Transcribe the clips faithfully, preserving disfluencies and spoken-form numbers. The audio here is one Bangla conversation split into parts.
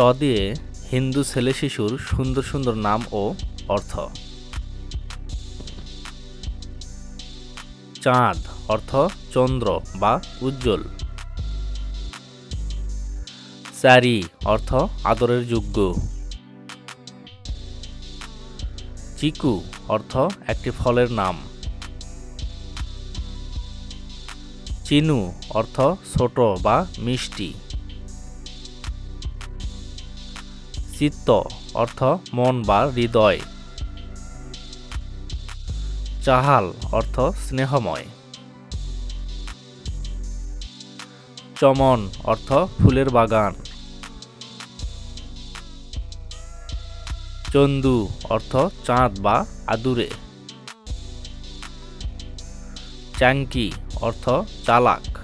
च दिए हिंदू छेले शिशुर सुंदर सुंदर नाम ओ अर्थ। चाँद अर्थ चंद्र बा उज्जवल। चारि अर्थ आदरेर योग्य। चिकू अर्थ एकटी फलेर नाम। चिनू अर्थ छोट बा मिष्टि। चित्त अर्थ मन बा हृदय। चाहाल अर्थ स्नेहमय। चमन अर्थ फुलेर बागान। चंदू अर्थ चाँद बा आदुरे। चांकी अर्थ चालाक।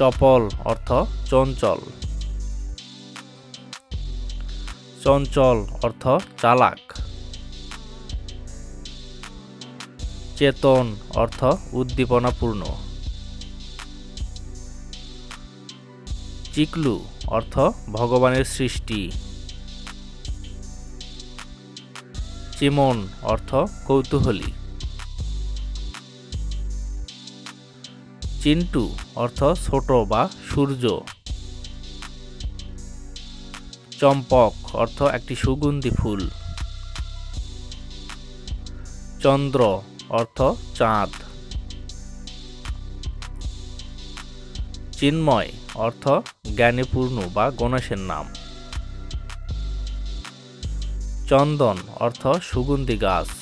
चपल अर्थ चंचल। चंचल अर्थ चालाक। चेतन अर्थ उद्दीपनापूर्ण। चिकलू अर्थ भगवान सृष्टि। चिमन अर्थ कौतूहली। चिंटू अर्थ छोट बा सूर्य। चम्पक अर्थ एक सुगंधी फूल। चंद्र अर्थ चाँद। चिन्मय अर्थ ज्ञानीपूर्ण बा गणेशर नाम। चंदन अर्थ सुगंधी गाछ।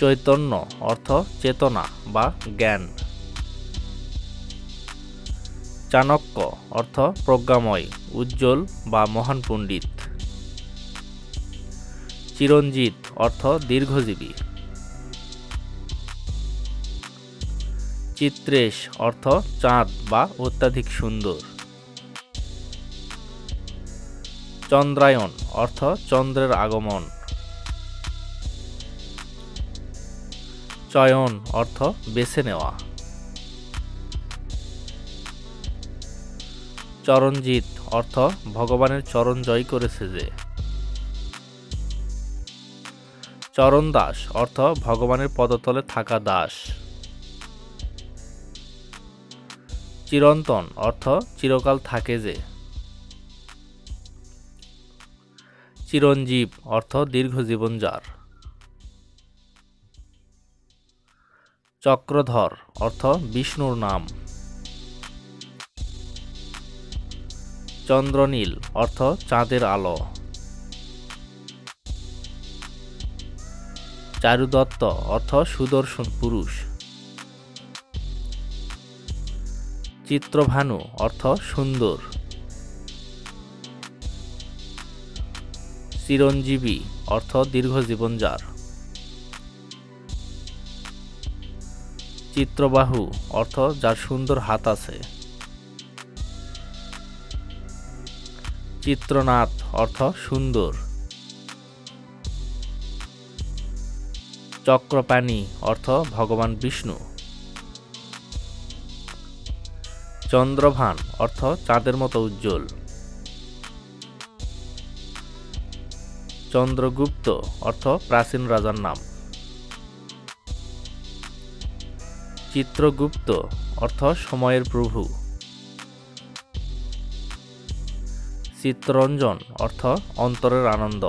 चैतन्य अर्थ चेतना बा ज्ञान। चाणक्य अर्थ प्रज्ञामय उज्जवल बा महान पंडित। चिरंजीत अर्थ दीर्घजीवी। चित्रेश अर्थ चाँद बा अत्यधिक सुंदर। चंद्रायन अर्थ चंद्रेर आगमन। चयन अर्थ बेছে নেওয়া। চরণজিৎ अर्थ ভগবানের চরণ জয় করেছে যে। চরণ দাস अर्थ ভগবানের পদতলে থাকা দাস। চিরন্তন अर्थ চিরকাল থাকে যে। চিরঞ্জীব अर्थ দীর্ঘ জীবন যার। चक्रधर अर्थ विष्णुर नाम। चंद्रनील अर्थ चाँदेर आलो। चारुदत्त अर्थ सुदर्शन पुरुष। चित्रभानु अर्थ सुंदर। चिरंजीवी अर्थ दीर्घ जीवन जार। चित्रबाहू अर्थ जार सुंदर हाथ आछे। चित्रनाथ अर्थ सुंदर। चक्रपाणी अर्थ भगवान विष्णु। चंद्रभान अर्थ चाँदेर मतो उज्जवल। चंद्रगुप्त अर्थ प्राचीन राजार नाम। चित्रगुप्त अर्थ समयेर प्रभु। चित्तरंजन अर्थ अंतरेर आनंद।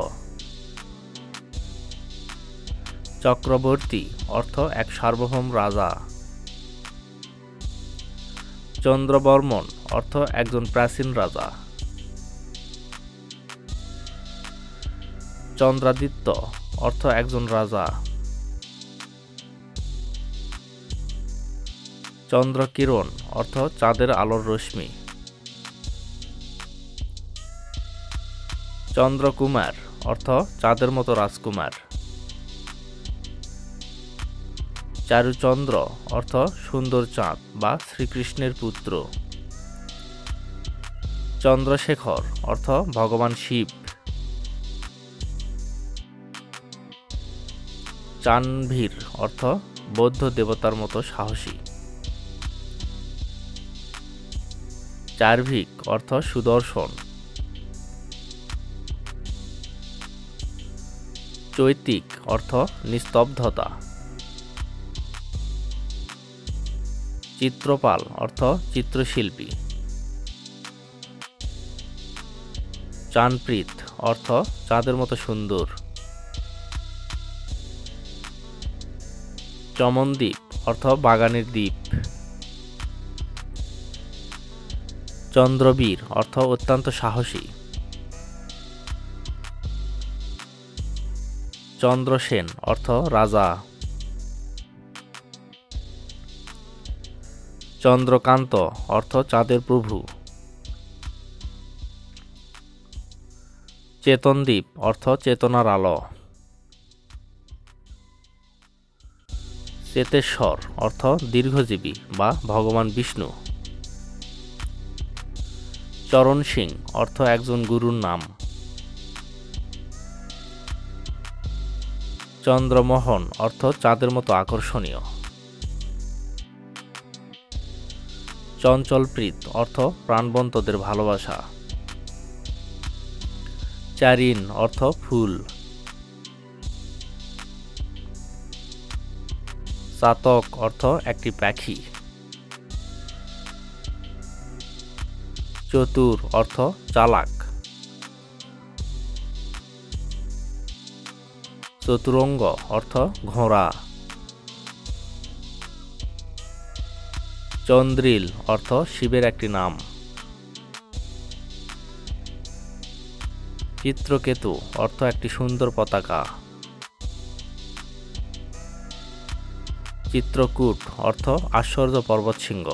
चक्रवर्ती अर्थ एक सार्वभौम राजा। चंद्रवर्मन अर्थ एकजन प्राचीन राजा। चंद्रादित्य अर्थ एकजन राजा। चंद्रकिरण अर्थ चाँदेर आलोर रश्मि। चंद्रकुमार अर्थ चाँदेर मतो राजकुमार। चारुचंद्र अर्थ सुंदर चाँद बा श्रीकृष्णेर पुत्र। चंद्रशेखर अर्थ भगवान शिव। चानभीर अर्थ बौद्ध देवतार मतो साहसी। চার্ভিক অর্থ সুদর্শন। চৈতিক অর্থ নিস্তব্ধতা। চিত্রপাল অর্থ চিত্রশিল্পী। চাঁদপ্রীত অর্থ চাঁদের মতো সুন্দর। চমনদ্বীপ অর্থ বাগানের দ্বীপ। চন্দ্রবীর অর্থ অত্যন্ত সাহসী। চন্দ্রসেন অর্থ রাজা। চন্দ্রকান্ত অর্থ চাঁদের প্রভু। চেতনদ্বীপ অর্থ চেতনার আলো। চেতেশ্বর অর্থ দীর্ঘজীবী বা ভগবান বিষ্ণু। চরণ সিং অর্থ একজন গুরুর নাম। চন্দ্রমোহন অর্থ চাঁদের মতো আকর্ষণীয়। চঞ্চলপ্রীত অর্থ প্রাণবন্তদের ভালোবাসা। চারিন অর্থ ফুল। চাতক অর্থ একটি পাখি। চতুর অর্থ চালাক। চতুরঙ্গ অর্থ ঘোড়া। চন্দ্রিল অর্থ শিবের একটি নাম। চিত্রকেতু অর্থ একটি সুন্দর পতাকা। চিত্রকূট অর্থ আশ্চর্য পর্বতশৃঙ্গ।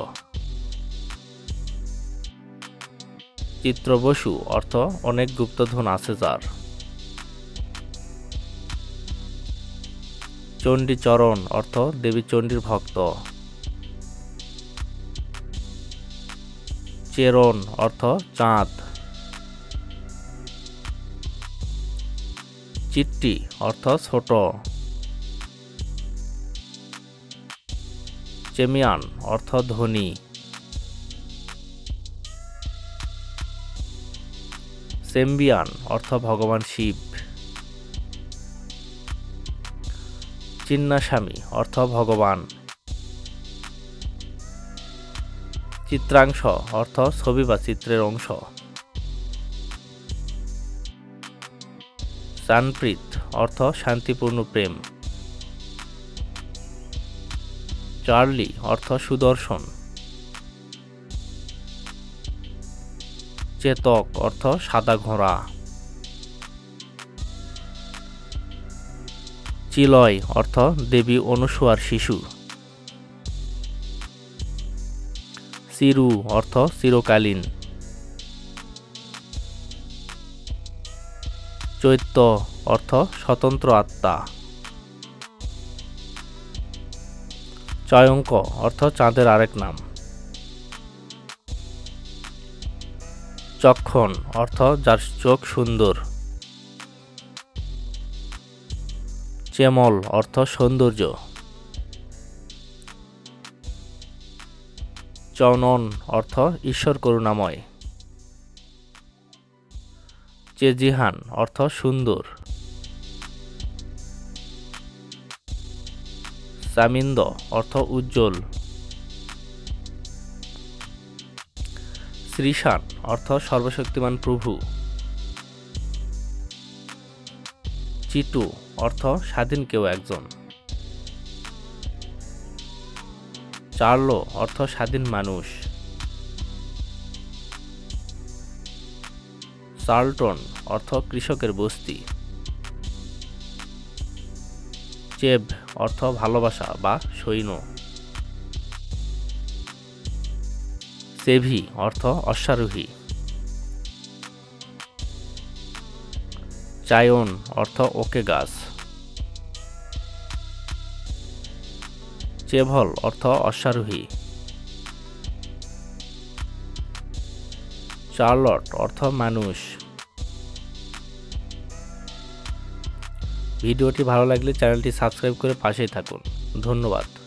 চিত্রবসু অর্থ অনেক গুপ্তধন আছে যার। চণ্ডীচরণ অর্থ দেবী চণ্ডীর ভক্ত। চেরণ অর্থ চাঁদ। চিট্টি অর্থ ছোট। চেমিয়ান অর্থ ধনী। চেম্বিয়ান অর্থ ভগবান শিব। চিন্নাস্বামী অর্থ ভগবান। চিত্রাংশ অর্থ ছবি বা চিত্রের অংশ। চানপ্রীত অর্থ শান্তিপূর্ণ প্রেম। চার্লি অর্থ সুদর্শন। চেতক অর্থ সাদা ঘোড়া। চিলয় অর্থ দেবী অনুসূয়ার শিশু। চিরু অর্থ চিরকালীন। চৈত্য অর্থ স্বতন্ত্র আত্মা। চয়ঙ্ক অর্থ চাঁদের আরেক নাম। চক্ষণ অর্থ যার চোখ সুন্দর। চেমল অর্থ সৌন্দর্য। চনন অর্থ ঈশ্বর করুণাময়। চেজিহান অর্থ সুন্দর। চামিন্দ অর্থ উজ্জ্বল। শ্রীশান অর্থ সর্বশক্তিমান প্রভু। চিটু অর্থ স্বাধীন কেউ একজন। চার্লো অর্থ স্বাধীন মানুষ। চার্লটন অর্থ কৃষকের বস্তি। চেব অর্থ ভালোবাসা বা সৈন্য। সেভি অর্থ অশ্বারোহী। চায়ন অর্থ ওকে গাছ। চেভল অর্থ অশ্বারোহী। চার্লট অর্থ মানুষ। ভিডিওটি ভালো লাগলে চ্যানেলটি সাবস্ক্রাইব করে পাশেই থাকুন। ধন্যবাদ।